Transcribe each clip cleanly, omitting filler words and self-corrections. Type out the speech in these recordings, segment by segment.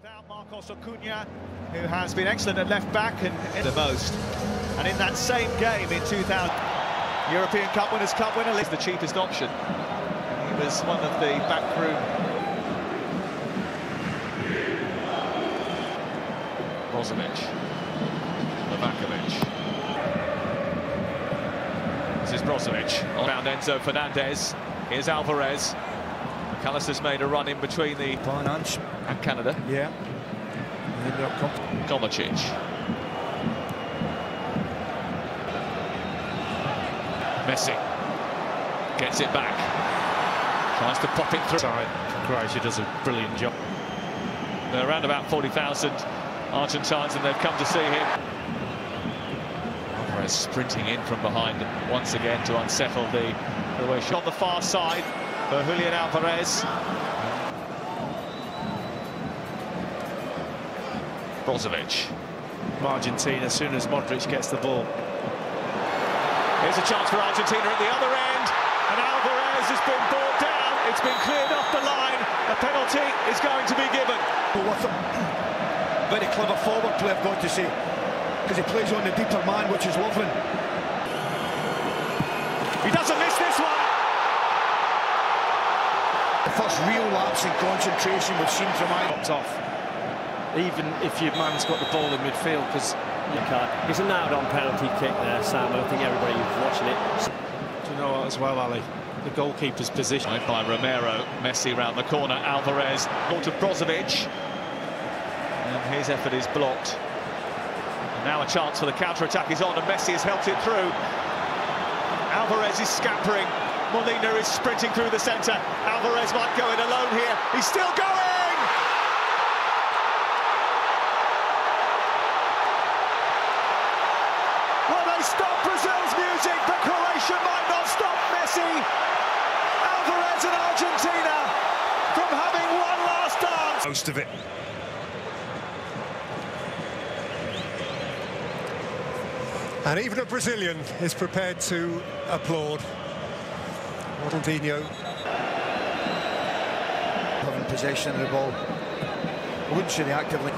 Without Marcos Acuña, who has been excellent at left back and the most. And in that same game in 2000, European Cup winner, is the cheapest option. He was one of the backroom. Brozovic, Kovacic. This is Brozovic. Around Enzo Fernández. Here's Alvarez. Callister's made a run in between the Finance and Canada. Yeah. Kovacic. Messi gets it back. Tries to pop it through. Croatia does a brilliant job. There are around about 40,000 Argentines, and they've come to see him. Alvarez sprinting in from behind once again to unsettle the Croatia. On the far side. For Julian Alvarez. Brozovic. Argentina, as soon as Modric gets the ball. Here's a chance for Argentina at the other end. And Alvarez has been brought down. It's been cleared off the line. A penalty is going to be given. Well, what a very clever forward play, I've got to say. Because he plays on the deeper man, which is Lovren. He doesn't miss this one. The first real lapse in concentration we've seen from off. Even if your man's got the ball in midfield, because you can't. It's an out-on penalty kick there, Sam. I think everybody was watching it. Do you know what, as well, Ali? The goalkeeper's position. Right by Romero, Messi round the corner, Alvarez, ball to Brozovic. And his effort is blocked. And now a chance for the counter-attack is on, and Messi has helped it through. Alvarez is scampering. Molina is sprinting through the centre. Alvarez might go in alone here. He's still going! Well, they stop Brazil's music, but Croatia might not stop Messi. Alvarez and Argentina from having one last dance. Most of it. And even a Brazilian is prepared to applaud. Ronaldinho having possession of the ball. I wouldn't say they actively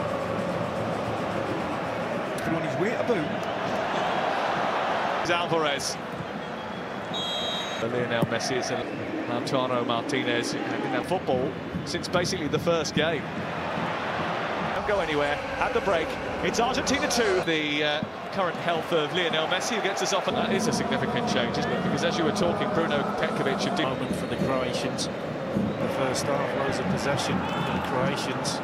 thrown his weight about. It's Alvarez. Lionel Messi is in Lautaro Martinez in their football since basically the first game. Don't go anywhere at the break. It's Argentina 2. The current health of Lionel Messi, who gets us off, and that is a significant change, isn't it? Because as you were talking, Bruno Petkovic should do moment for the Croatians. The first half, loads of possession for the Croatians.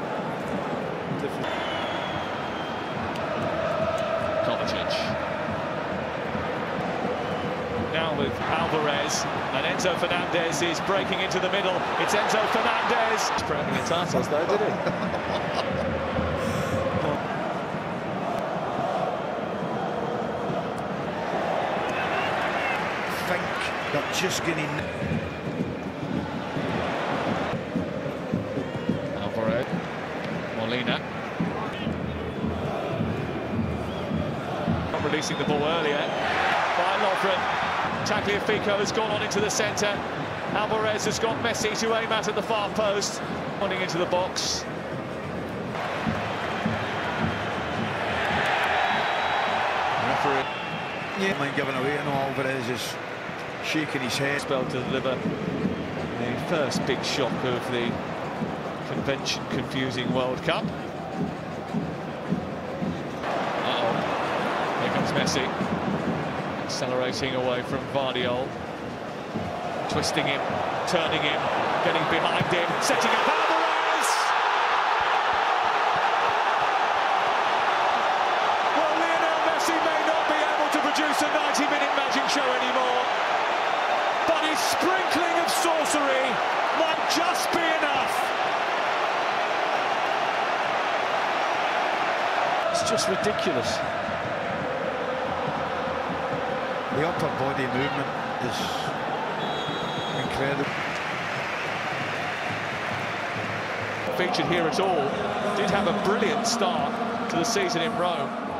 Kovacic. Now with Alvarez, and Enzo Fernández is breaking into the middle. It's Enzo Fernández. He's breaking his titles though, did he? They're just getting. Alvarez. Molina. Not releasing the ball earlier by Lovren. Tagliafico has gone on into the centre. Alvarez has got Messi to aim at the far post. Running into the box. Referee. Yeah, mind giving away. I know Alvarez is shaking his head. Spell to deliver the first big shock of the convention-confusing World Cup. Here comes Messi, accelerating away from Vardiol, twisting him, turning him, getting behind him, setting up Alvarez. Well, Lionel Messi may not be able to produce a 90-minute magic show anymore. But his sprinkling of sorcery might just be enough. It's just ridiculous. The upper body movement is incredible. Featured here at all, did have a brilliant start to the season in Rome.